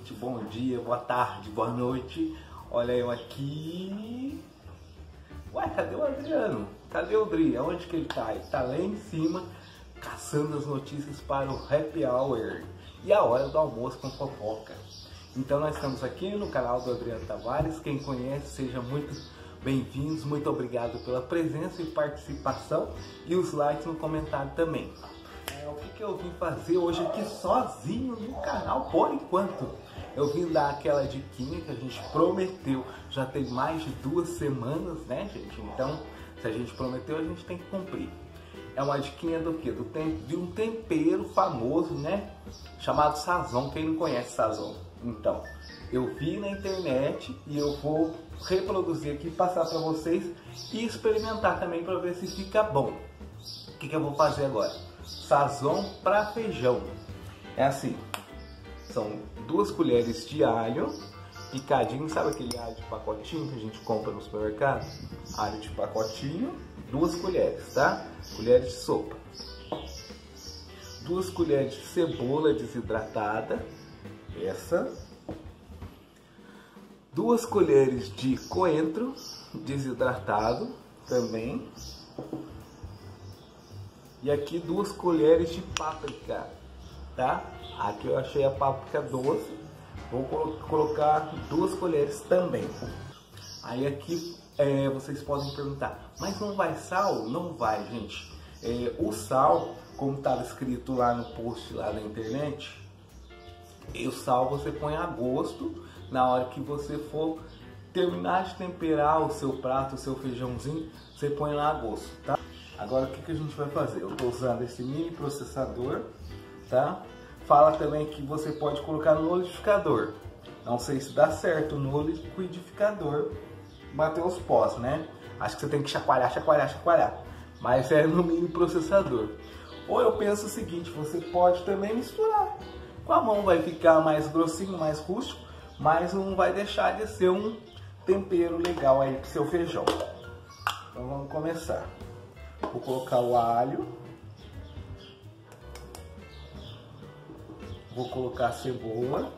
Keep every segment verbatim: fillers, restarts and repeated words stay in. gente, bom dia, boa tarde, boa noite. Olha eu aqui. Ué, cadê o Adriano? Cadê o Dri? Aonde que ele tá? Ele tá lá em cima, caçando as notícias para o Happy Hour e a hora do almoço com fofoca. Então nós estamos aqui no canal do Adriano Tavares. Quem conhece, seja muito bem-vindos, muito obrigado pela presença e participação e os likes no comentário também. É, o que, que eu vim fazer hoje aqui sozinho no canal, por enquanto. Eu vim dar aquela diquinha que a gente prometeu, já tem mais de duas semanas, né, gente? Então, se a gente prometeu, a gente tem que cumprir. É uma diquinha do quê? Do tem... De um tempero famoso, né? Chamado Sazón. Quem não conhece Sazón? Então, eu vi na internet e eu vou reproduzir aqui, passar para vocês e experimentar também para ver se fica bom. O que, que eu vou fazer agora? Sazón para feijão. É assim, são duas colheres de alho picadinho, sabe aquele alho de pacotinho que a gente compra no supermercado? Alho de pacotinho, duas colheres, tá? Colheres de sopa. Duas colheres de cebola desidratada, essa. Duas colheres de coentro desidratado também. E aqui duas colheres de páprica, tá? Aqui eu achei a páprica doce. Vou colo colocar duas colheres também. Aí aqui é, vocês podem perguntar, mas não vai sal? Não vai, gente. É, o sal, como estava escrito lá no post lá da internet, e o sal você põe a gosto na hora que você for terminar de temperar o seu prato, o seu feijãozinho, você põe lá a gosto, tá? Agora o que, que a gente vai fazer? Eu estou usando esse mini processador, tá? Fala também que você pode colocar no liquidificador. Não sei se dá certo no liquidificador bater os pós, né? Acho que você tem que chacoalhar, chacoalhar, chacoalhar. Mas é no mini processador. Ou eu penso o seguinte, você pode também misturar. Com a mão vai ficar mais grossinho, mais rústico, mas não vai deixar de ser um tempero legal aí pro seu feijão. Então vamos começar. Vou colocar o alho. Vou colocar a cebola.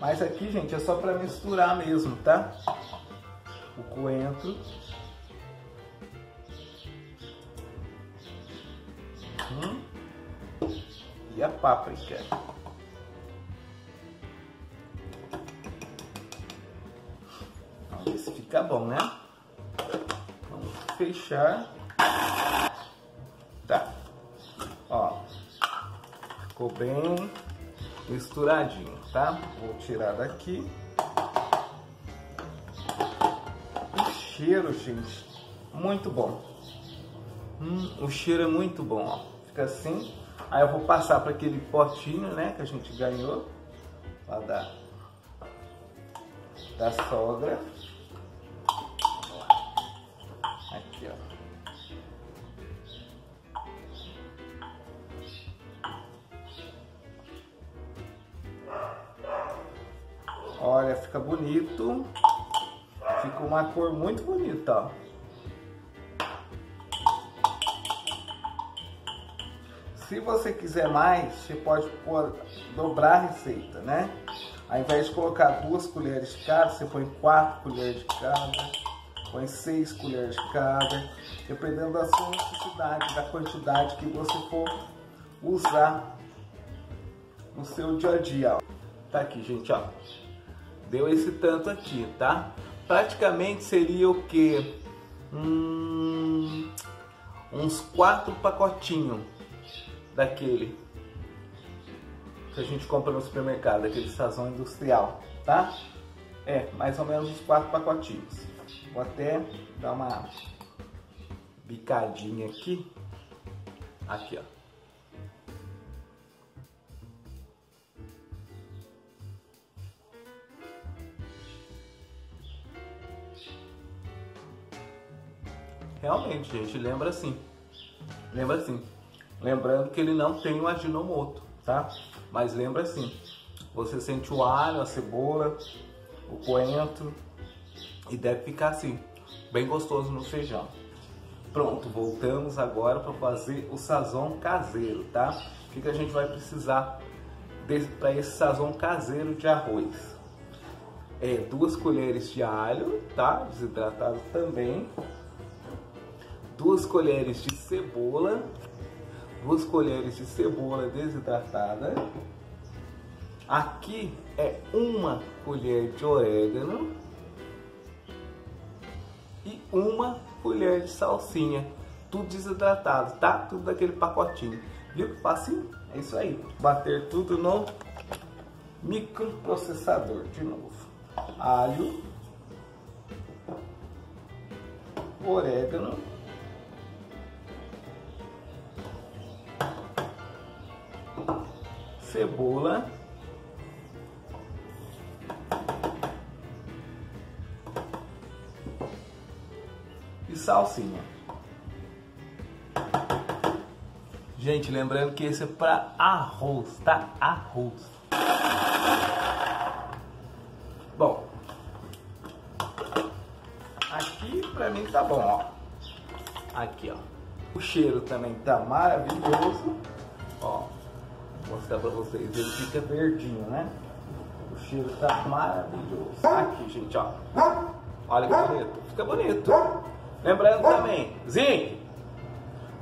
Mas aqui, gente, é só para misturar mesmo, tá? O coentro. Hum. E a páprica. Vamos ver se fica bom, né? Vamos fechar. Tá. Ó. Ficou bem misturadinho, tá? Vou tirar daqui. O cheiro, gente, muito bom. Hum, o cheiro é muito bom, ó. Fica assim. Aí eu vou passar para aquele potinho, né, que a gente ganhou lá da, da sogra. Aqui, ó. Olha, fica bonito. Fica uma cor muito bonita, ó. Se você quiser mais, você pode pôr, dobrar a receita, né? Ao invés de colocar duas colheres de cada, você põe quatro colheres de cada, põe seis colheres de cada, dependendo da sua necessidade, da quantidade que você for usar no seu dia a dia, ó. Tá aqui, gente, ó. Deu esse tanto aqui, tá? Praticamente seria o que? Hum, uns quatro pacotinhos daquele que a gente compra no supermercado, daquele Sazón industrial, tá? É, mais ou menos uns quatro pacotinhos. Vou até dar uma bicadinha aqui. Aqui, ó. Realmente, gente, lembra assim, lembra assim, lembrando que ele não tem o Ajinomoto, tá? Mas lembra assim, você sente o alho, a cebola, o coentro e deve ficar assim, bem gostoso no feijão. Pronto, voltamos agora para fazer o Sazón caseiro, tá? O que, que a gente vai precisar para esse sazão caseiro de arroz. É, duas colheres de alho, tá? Desidratado também. Duas colheres de cebola. Duas colheres de cebola desidratada. Aqui é uma colher de orégano e uma colher de salsinha. Tudo desidratado, tá? Tudo daquele pacotinho. Viu que facinho? É isso aí. Bater tudo no microprocessador de novo. Alho, orégano, cebola, salsinha. Gente, lembrando que esse é para arroz, tá? Arroz. Bom, aqui pra mim tá bom, ó. Aqui, ó. O cheiro também tá maravilhoso. Ó, vou mostrar pra vocês. Ele fica verdinho, né? O cheiro tá maravilhoso. Aqui, gente, ó. Olha que bonito. Fica bonito. Lembrando também, zinc,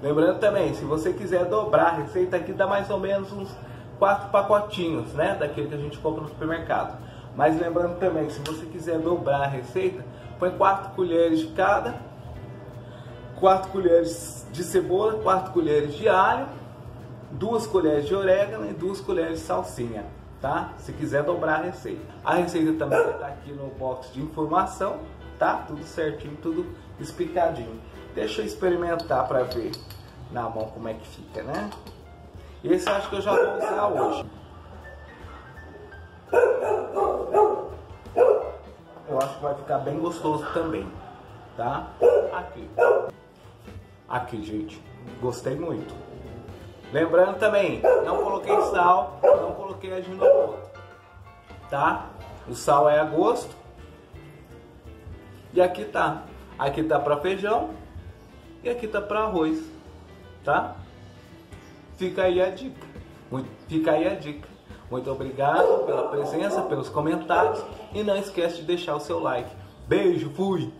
lembrando também, se você quiser dobrar a receita aqui, dá mais ou menos uns quatro pacotinhos, né, daquele que a gente compra no supermercado. Mas lembrando também, se você quiser dobrar a receita, põe quatro colheres de cada, quatro colheres de cebola, quatro colheres de alho, duas colheres de orégano e duas colheres de salsinha, tá? Se quiser dobrar a receita. A receita também está aqui no box de informação. Tá tudo certinho, tudo explicadinho. Deixa eu experimentar para ver na mão como é que fica, né? Esse eu acho que eu já vou usar hoje. Eu acho que vai ficar bem gostoso também, tá? Aqui. Aqui, gente. Gostei muito. Lembrando também, não coloquei sal, não coloquei Ajinomoto, tá? O sal é a gosto. E aqui tá, aqui tá para feijão e aqui tá para arroz, tá? Fica aí a dica, muito, fica aí a dica. Muito obrigado pela presença, pelos comentários e não esquece de deixar o seu like. Beijo, fui!